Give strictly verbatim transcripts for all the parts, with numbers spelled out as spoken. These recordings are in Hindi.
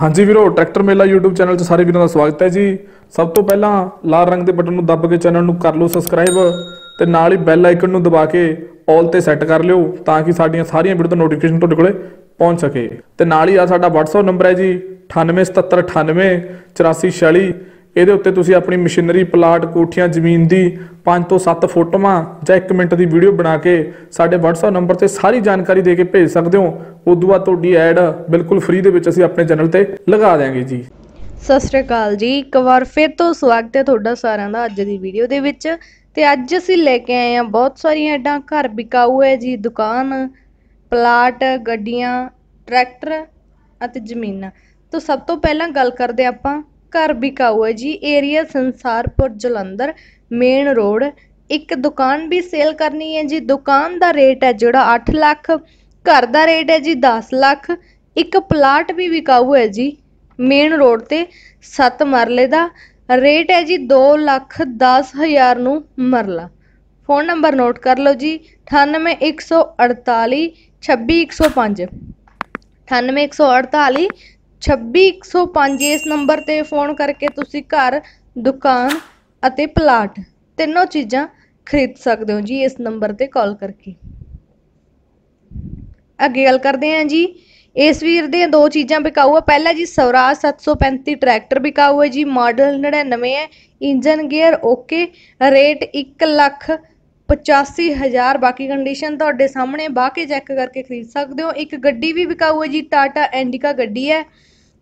हाँ जी वीरो, ट्रैक्टर मेला यूट्यूब चैनल से सारे वीरों का स्वागत है जी। सब तो पहला लाल रंग के बटन को दब के चैनल को कर लो सबसक्राइब तो नाल ही बैल आइकन को दबा के ऑल से सैट कर लियो ताकि साडियां सारियां वीडियो तो नोटिफिकेशन तुहाडे कोले पहुँच सके। तो नाल ही आ साडा व्हाट्सएप नंबर है जी अठानवे सतहत्तर अठानवे चौरासी छियाली। ये उत्ते तुसीं अपनी मशीनरी प्लाट कोठियां जमीन की पाँच तो सत्त फोटोवां जां एक मिनट की वीडियो बना के साडे व्हाट्सएप नंबर से सारी जानकारी दे के भेज सकते हो। उस बाद तुहाडी ऐड बिल्कुल फ्री दे विच असीं अपने चैनल ते लगा देंगे जी। सत श्री अकाल जी, एक बार फिर तो स्वागत है तुहाडा सारिआं दा अज्ज दी वीडियो दे विच। ते अज्ज असीं लैके आए हैं बहुत सारियां ऐडां घर बिकाऊ है जी, दुकान प्लाट गड्डियां ट्रैक्टर अते जमीनां। तो सब तो पहलां गल करदे आपां घर बिकाऊ है जी, area Sansarpur Jalandhar main road. एक दुकान भी सेल करनी है जी, दुकान का रेट है जोड़ा अठ लख, घर का रेट है जी दस लख। एक प्लाट भी बिकाऊ है जी मेन रोड ते सत्त मरले का, रेट है जी दो लख दस हज़ार नू मरला। फोन नंबर नोट कर लो जी अठानवे एक सौ अड़ताली छब्बी एक सौ पाँच, अठानवे एक सौ अड़ताली छब्बी एक सौ पाँच। इस नंबर पर फोन करके तुसी घर दुकान अते प्लाट तीनों चीज़ां खरीद सकते हो जी, इस नंबर पर कॉल करके। अगे गल करते हैं जी, इस वीर दी दो चीज़ां बिकाऊ है। पहला जी स्वराज सत्त सौ पैंती ट्रैक्टर बिकाऊ है जी, मॉडल नड़िनवे है, इंजन गियर ओके, रेट एक लख पचासी हज़ार। बाकी कंडीशन तुहाडे सामने बाकी चैक करके खरीद सकते हो। एक गड्डी भी बिकाऊ है जी, टाटा इंडिका गड्डी है,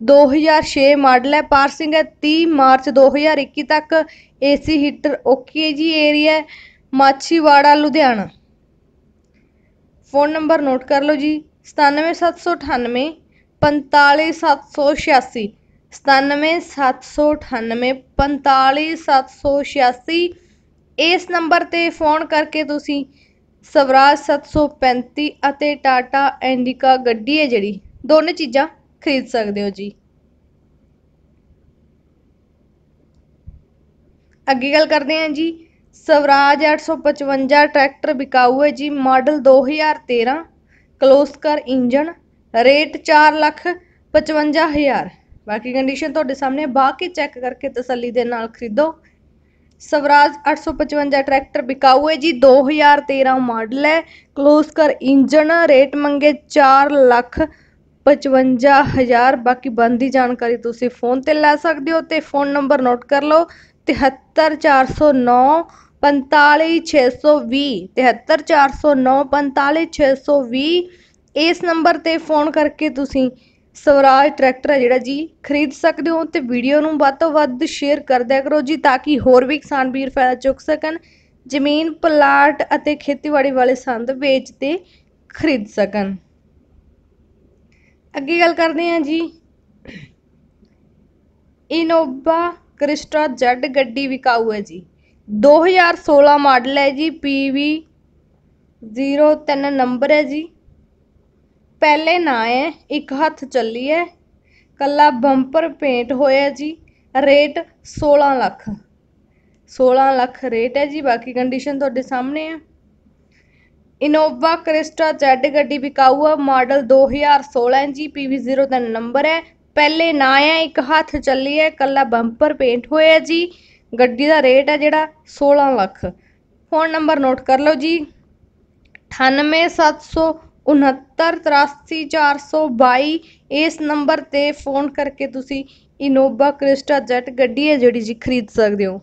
दो हज़ार छे मॉडल है, पार्सिंग है तीह मार्च दो हज़ार इक्की तक, ए सी हीटर ओके है जी। Area Machhiwara Ludhiana. Phone number note कर लो जी सतानवे सत्त सौ अठानवे पैंताली सत्त सौ छियासी, सतानवे सत्त सौ अठानवे पैंताली सत्त सौ छियासी। इस नंबर पर फोन करके तुसी स्वराज सत्त सौ पैंती अते टाटा इंडिका गड्डी है जिहड़ी दोनों चीज़ां खरीद सकते हो जी। अगे गल करते हैं जी, स्वराज अठ सौ पचवंजा ट्रैक्टर बिकाऊ है जी, मॉडल दो हज़ार तेरह, क्लोजकर इंजन, रेट चार लख पचवंजा हज़ार। बाकी कंडीशन तुहाडे सामने बाकी चैक करके तसल्ली दे नाल खरीदो। स्वराज अठ सौ पचवंजा ट्रैक्टर बिकाऊ है जी, दो हज़ार तेरह मॉडल है, क्लोज कर इंजन, रेट मंगे चार लख पचवंजा हज़ार। बाकी बनती जानकारी तुसी फोन ते लै सकते हो। तो फोन नंबर नोट कर लो तिहत्तर चार सौ नौ पैंताली छे सौ बीस, तिहत्तर चार सौ नौ पैंताली छे सौ बीस। इस नंबर पर फोन करके तुसी स्वराज ट्रैक्टर है जिहड़ा जी खरीद सकते हो। तो वीडियो नूं वध तों वध शेयर कर दिया करो जी, ताकि होर भी किसान वीर फायदा चुक सकन, जमीन प्लाट अते खेतीबाड़ी वाले संद बेचते खरीद सकन। अगे गल करते हैं जी, इनोवा क्रिस्टा जैड गड्डी विकाऊ है जी, दो हज़ार सोलह मॉडल है जी, पी वी जीरो तीन नंबर है जी, पहले ना है, एक हथ चली है, कला बंपर पेंट होया जी, रेट सोलह लख, सोलह लख रेट है जी। बाकी कंडीशन तुहाडे सामने है। इनोवा क्रिस्टा जैड गड्डी बिकाऊ है, मॉडल दो हज़ार सोलह है जी, पी वी जीरो तीन नंबर है, पहले ना है, एक हथ चली है, कला बंपर पेंट होया जी, गड्डी का रेट है जिहड़ा सोलह लख। फोन नंबर नोट कर लो जी अठानवे सत्त सौ उनहत्तर तिरासी चार सौ बाई। इस नंबर ते फोन करके तुसी इनोवा क्रिस्टा जैट गड्डी है जिहड़ी जी खरीद सकते हो।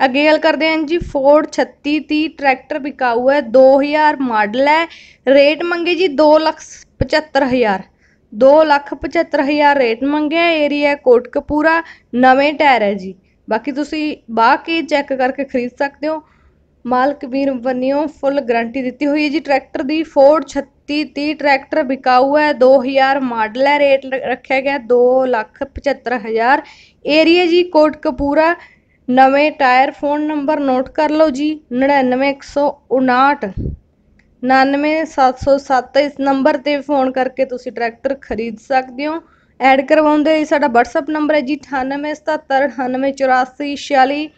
अगे गल करते हैं जी, फोर्ड छत्ती तीह ट्रैक्टर बिकाऊ है, दो हज़ार मॉडल है, रेट मंगे जी दो लख पचहत्तर हज़ार, दो लख पचहत्तर हज़ार रेट मंगे, एरिया कोटकपूरा, नवें टायर है जी। बाकी तुसी बाकी चैक करके खरीद सकते हो, मालक वीर बनियो, फुल गारंटी दी हुई है जी ट्रैक्टर दी। फोर्ड छत्ती तीह ट्रैक्टर बिकाऊ है, दो हज़ार मॉडल है, रेट रखा गया दो लख पचहत्तर हज़ार, एरिया जी कोटकपूरा, नवे टायर। फोन नंबर नोट कर लो जी नड़िनवे एक सौ उनाहठ नानवे सत्त सौ सत्त। इस नंबर पर फोन करके तुसी ट्रैक्टर खरीद सकते हो। ऐड करवाउंदे साडा व्हाट्सएप नंबर है जी अठानवे सत्तर अठानवे चौरासी छियाली,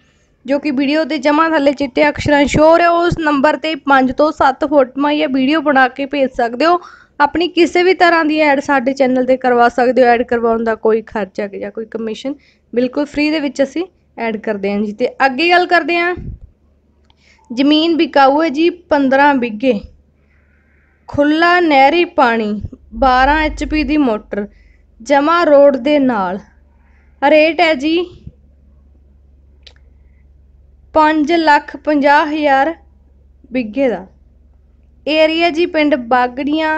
जो कि वीडियो के जमा थले चिट्टे अक्षर शोर है। उस नंबर पर पाँच तो सत्त फोटो या वीडियो बना के भेज सकते हो। अपनी किसी भी तरह की एड साडे चैनल पर करवा सकते हो। एड करवाउण दा कोई खर्चा या कोई कमीशन बिल्कुल फ्री दे विच असीं एड करते हैं जी। तो अगे गल करते हैं, जमीन बिकाऊ है जी पंद्रह बीघे, खुला नहरी पानी, बारह एच पी की मोटर, जमा रोड के नाल। रेट है जी पाँच लख पंजाह हज़ार बीघे का। एरिया जी पिंड बागड़ियाँ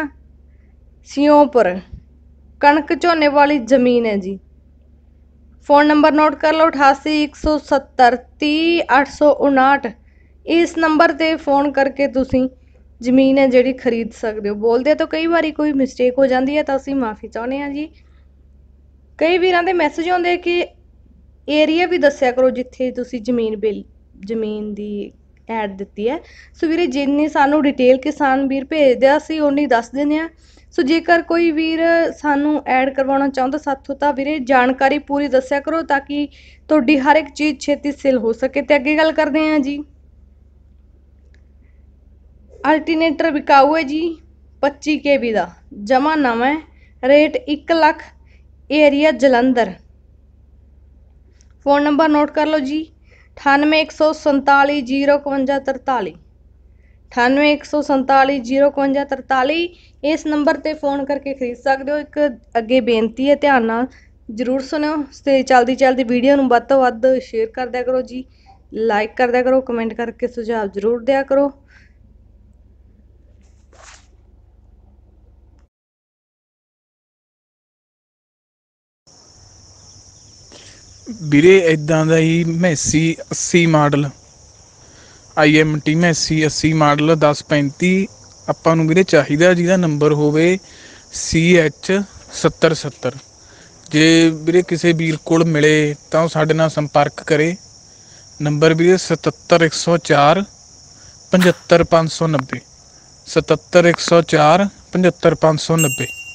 सियोंपुर। कणक झोने वाली जमीन है जी। फ़ोन नंबर नोट कर लो अठासी एक सौ सत्तर तीस आठ सौ उनाहठ। इस नंबर पे फ़ोन करके तुसी जमीन है जी खरीद सकते हो। बोलते तो कई बार कोई मिस्टेक हो जाती है तो असी माफ़ी चाहते हैं जी। कई वीरां दे मैसेज आउंदे कि एरिया भी दस्या करो जिथे तुसी जमीन बिल जमीन दी ऐड दिती है। सो वीरे जिन्नी सानू डिटेल किसान वीर भेजदे असी उन्नी दस दिंदे आ। सो जेकर कोई वीर सानू ऐड करवाना चाहुंदा साथों तां वीरे जानकारी पूरी दस्या करो ताकि तुहाडी हर एक चीज़ छेती सेल हो सके। ते अगे गल करदे आ जी, अल्टरनेटर बिकाऊ है जी पच्ची के वी का, जमा नवा है, रेट एक lakh, area Jalandhar. Phone number note कर लो जी अठानवे एक सौ संताली जीरो इक्यावन तरताली, अठानवे एक सौ संताली जीरो इक्यावन तरताली। इस नंबर पर फोन करके खरीद सकते हो। एक अगे बेनती है, ध्यान नाल जरूर सुनियो। तो चलती चलती वीडियो नूं वध तों वध शेयर कर दिया करो जी, लाइक कर दिया करो, कमेंट करके सुझाव जरूर दिया करो। ਵੀਰੇ इदा का ही मैसी अस्सी model I M T Massey अस्सी मॉडल दस पैंती ਆਪਾਂ ਨੂੰ ਵੀਰੇ ਚਾਹੀਦਾ, ਜਿਹਦਾ ਨੰਬਰ ਹੋਵੇ ਸੀ ਐਚ ਸੱਤਰ ਸੱਤਰ। ਜੇ ਵੀਰੇ ਕਿਸੇ ਵੀਰ ਕੋਲ ਮਿਲੇ ਤਾਂ ਉਹ ਸਾਡੇ ਨਾਲ ਸੰਪਰਕ ਕਰੇ। ਨੰਬਰ ਵੀਰੇ ਸਤੱਤਰ ਇੱਕ ਸੌ ਚਾਰ ਪਝੱਤਰ ਪੰਜ ਸੌ ਨੱਬੇ, ਸਤੱਤਰ ਇੱਕ ਸੌ ਚਾਰ ਪਝੱਤਰ ਪੰਜ ਸੌ ਨੱਬੇ।